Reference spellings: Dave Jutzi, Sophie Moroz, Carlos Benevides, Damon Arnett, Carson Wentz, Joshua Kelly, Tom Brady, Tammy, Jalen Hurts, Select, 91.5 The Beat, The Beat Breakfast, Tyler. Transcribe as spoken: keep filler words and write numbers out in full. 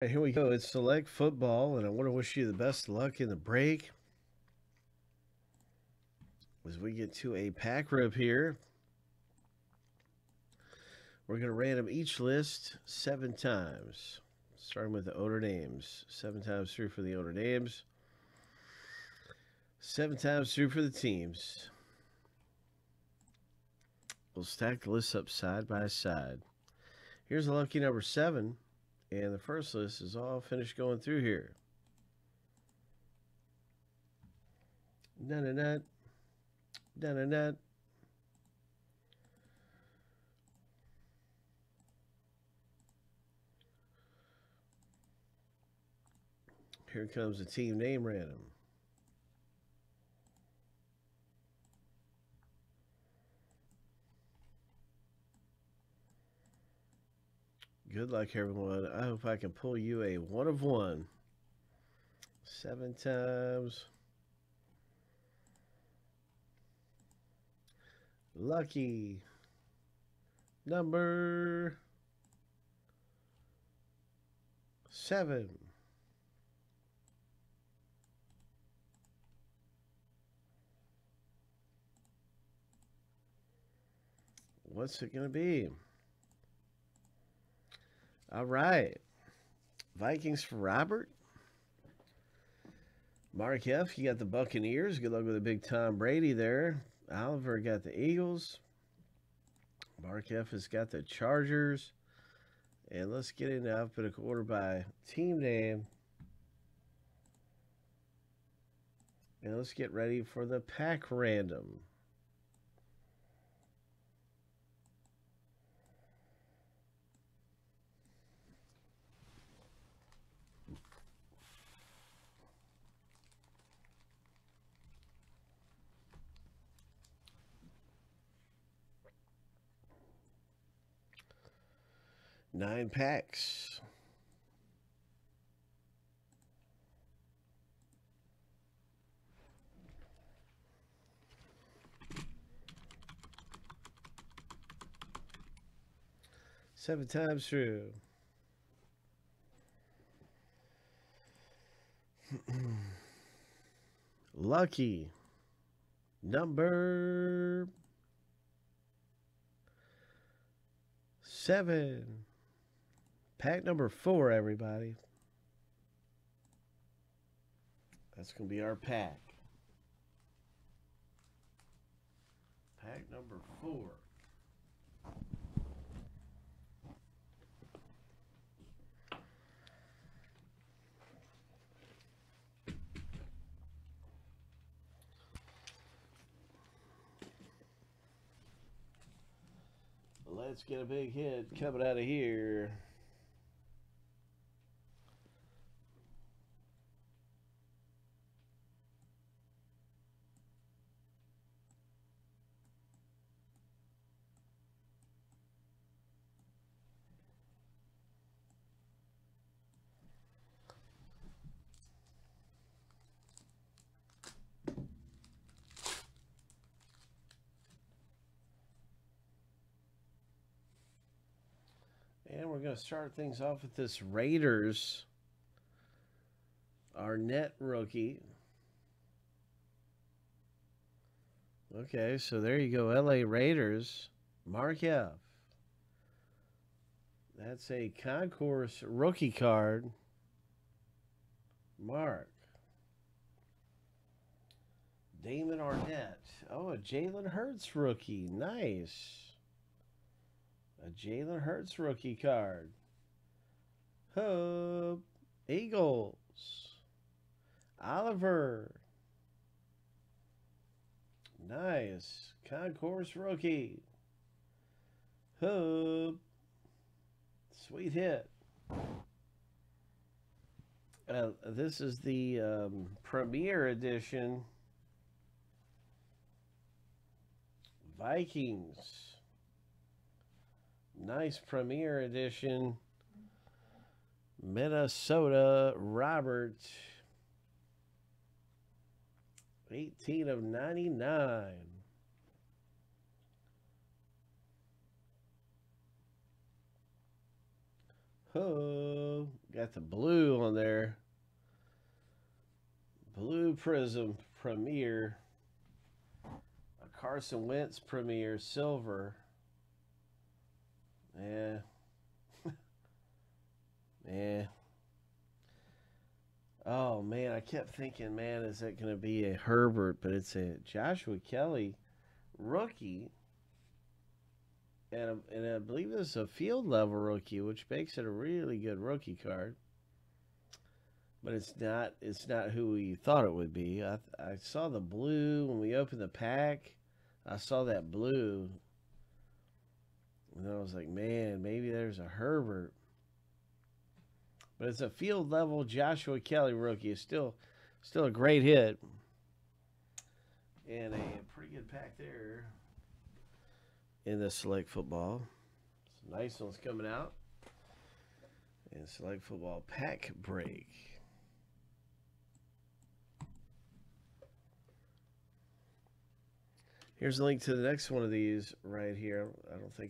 Right, here we go. It's Select Football, and I want to wish you the best luck in the break as we get to a pack rip here. We're going to random each list seven times, starting with the owner names. Seven times through for the owner names. Seven times through for the teams. We'll stack the lists up side by side. Here's the lucky number seven. And the first list is all finished going through here. Dun dun dun. Dun dun dun. Here comes the team name random. Good luck, everyone. I hope I can pull you a one of one. Seven times. Lucky number seven. What's it going to be? All right, Vikings for Robert. Mark F, you got the Buccaneers. Good luck with the big Tom Brady there. Oliver got the Eagles. Mark F has got the Chargers. And let's get into alphabetical order by team name. And let's get ready for the pack random. Nine packs. Seven times through. Lucky number seven. Pack number four, everybody. That's going to be our pack. Pack number four. Let's get a big hit coming out of here. And we're going to start things off with this Raiders Arnett rookie. Okay, so there you go, L A Raiders, Mark F. That's a concourse rookie card, Mark. Damon Arnett. Oh, a Jalen Hurts rookie. Nice. A Jalen Hurts rookie card. Hub. Eagles. Oliver. Nice. Concourse rookie. Hub. Sweet hit. Uh, this is the um, Premier Edition. Vikings. Nice Premier Edition, Minnesota Robert, eighteen of ninety-nine. Oh, Got the blue on there. Blue Prism Premier. A Carson Wentz Premier Silver. Yeah. Yeah. Oh, man, I kept thinking, man, is that going to be a Herbert? But it's a Joshua Kelly rookie. And, a, and I believe this is a field level rookie, which makes it a really good rookie card. But it's not it's not who we thought it would be. I, I saw the blue when we opened the pack. I saw that blue. And I was like, man, maybe there's a Herbert. But it's a field level Joshua Kelly rookie. It's still, still a great hit. And a pretty good pack there in the Select Football. Some nice ones coming out. And Select Football pack break. Here's a link to the next one of these right here. I don't think